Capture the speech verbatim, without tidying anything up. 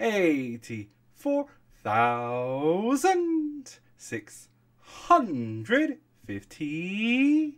eighty-four thousand six hundred fifty-two.